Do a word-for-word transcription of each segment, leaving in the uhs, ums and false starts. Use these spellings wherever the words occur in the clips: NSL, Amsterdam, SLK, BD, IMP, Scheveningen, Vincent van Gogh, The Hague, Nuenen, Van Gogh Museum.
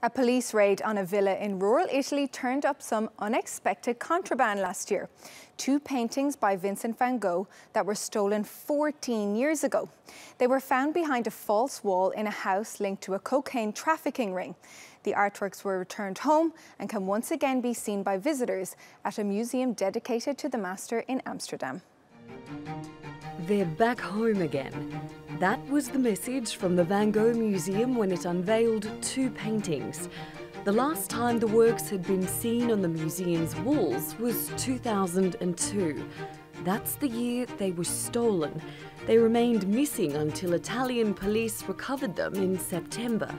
A police raid on a villa in rural Italy turned up some unexpected contraband last year. Two paintings by Vincent van Gogh that were stolen fourteen years ago. They were found behind a false wall in a house linked to a cocaine trafficking ring. The artworks were returned home and can once again be seen by visitors at a museum dedicated to the master in Amsterdam. They're back home again. That was the message from the Van Gogh Museum when it unveiled two paintings. The last time the works had been seen on the museum's walls was two thousand two. That's the year they were stolen. They remained missing until Italian police recovered them in September.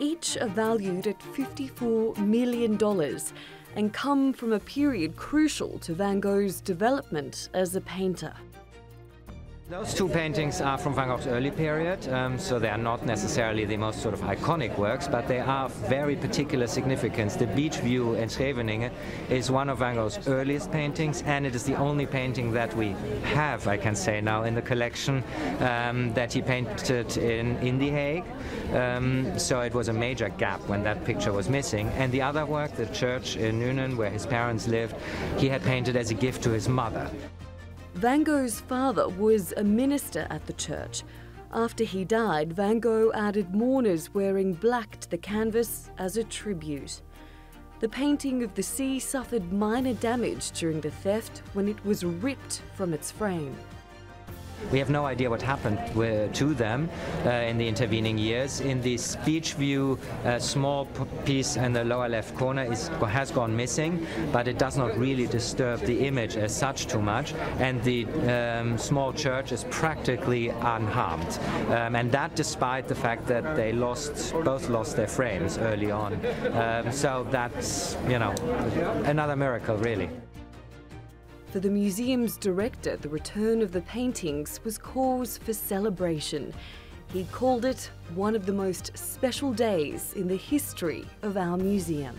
Each are valued at fifty-four million dollars and come from a period crucial to Van Gogh's development as a painter. Those two paintings are from Van Gogh's early period, um, so they are not necessarily the most sort of iconic works, but they are of very particular significance. The beach view in Scheveningen is one of Van Gogh's earliest paintings, and it is the only painting that we have, I can say now, in the collection um, that he painted in, in The Hague. Um, so it was a major gap when that picture was missing. And the other work, the church in Nuenen, where his parents lived, he had painted as a gift to his mother. Van Gogh's father was a minister at the church. After he died, Van Gogh added mourners wearing black to the canvas as a tribute. The painting of the sea suffered minor damage during the theft when it was ripped from its frame. We have no idea what happened to them uh, in the intervening years. In this beach view, a small piece in the lower left corner is, has gone missing, but it does not really disturb the image as such too much. And the um, small church is practically unharmed. Um, and that despite the fact that they lost, both lost their frames early on. Um, so that's, you know, another miracle, really. For the museum's director, the return of the paintings was cause for celebration. He called it one of the most special days in the history of our museum.